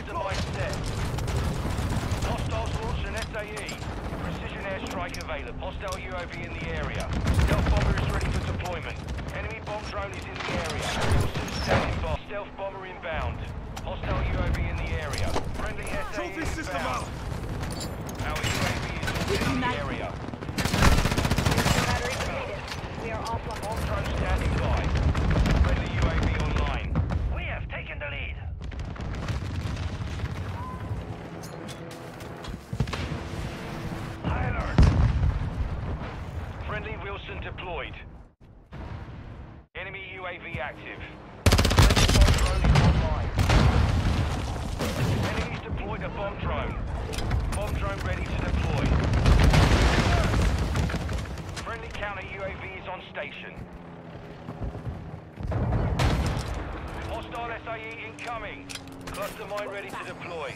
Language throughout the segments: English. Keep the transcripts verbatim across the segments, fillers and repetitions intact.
Optimize set. Hostiles launched an S A E. Precision airstrike available. Hostile U A V in the area. Stealth bomber is ready for deployment. Enemy bomb drone is in the area. Standing by. Stealth bomber inbound. Hostile U A V in the area. Friendly S A E inbound. System out. Our U A V is in the area. Battery depleted. We are offline. Bomb drone standing by. Friendly U A V online. We have taken the lead. High alert. Friendly Wilson deployed. Enemy U A V active. Enemies deployed a bomb drone. Bomb drone ready to deploy. Friendly counter U A V is on station. Hostile S A E incoming. Cluster mine ready to deploy.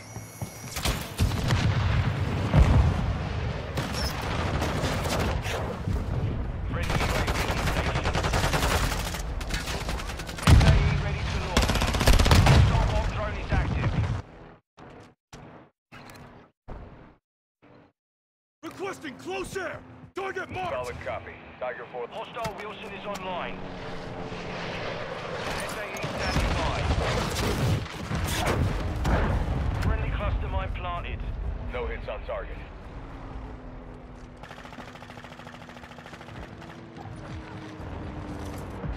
Friendly U A V on station. S A E ready to launch. Hostile bomb drone is active. Requesting close air! Target marked! Solid copy. Tiger four. Hostile Wilson is online. S A E standing by. Friendly cluster mine planted. No hits on target.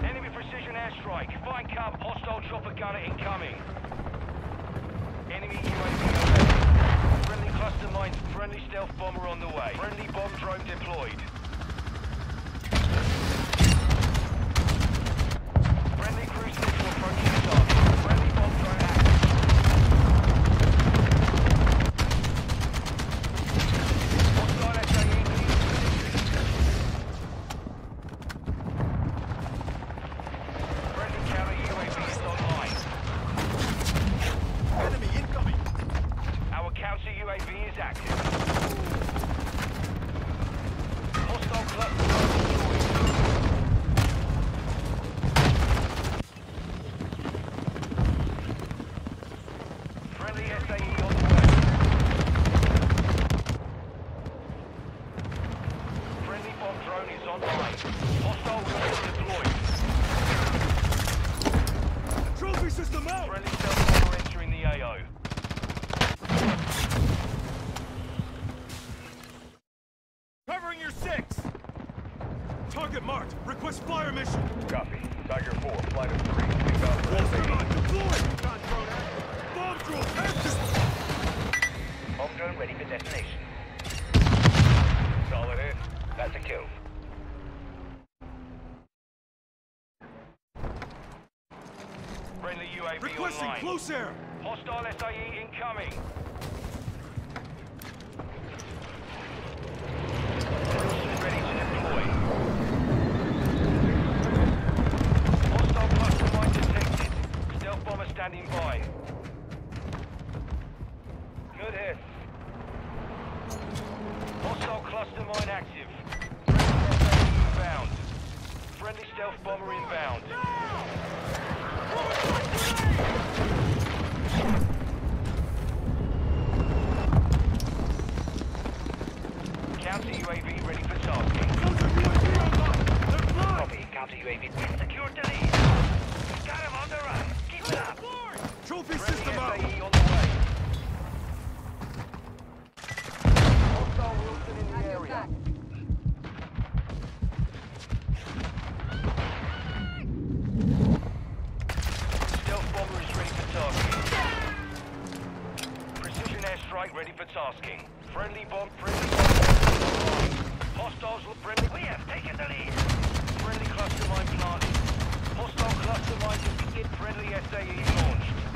Enemy precision airstrike. Fine cap. Hostile chopper gunner incoming. Enemy U A V. Friendly cluster mines, friendly stealth bomber on the way. Friendly bomb drone deployed. Friendly cruise missile approaching target. Friendly bomb drone active. Hostile S A E position. Friendly counter U A V is online. Enemy incoming. Counter U A V is active. Hostile cluster deployed. Friendly S A E on the way. Friendly bomb drone is online. Hostile cluster deployed. The trophy system out! Friendly stealth bomber entering the A O. Covering your six! Target marked. Request flyer mission. Copy. Tiger four, flight of three. Bomb deployed! Bomb drone active! Bomb drone ready for detonation. Solid hit. That's a kill. Friendly U A V requesting online. Close air! Hostile S A E incoming! Ready to deploy. Hostile cluster mine detected. Stealth bomber standing by. Good hit. Hostile cluster mine active. Inbound. Friendly stealth bomber inbound. No! Counter U A V ready for tasking. Counter U A V online! They're flying! Copy, counter U A V. We secured the lead! We got him on the run! Keep it up! Trophy system out! Friendly S A E on the way. Hostile Wilson in the area. Stealth bomber is ready for tasking. Precision airstrike ready for tasking. Friendly bomb, friendly bomb. Hostiles with friendly. We have taken the lead. Friendly cluster mine planted. Hostile cluster mine defeated. Friendly S A E launched.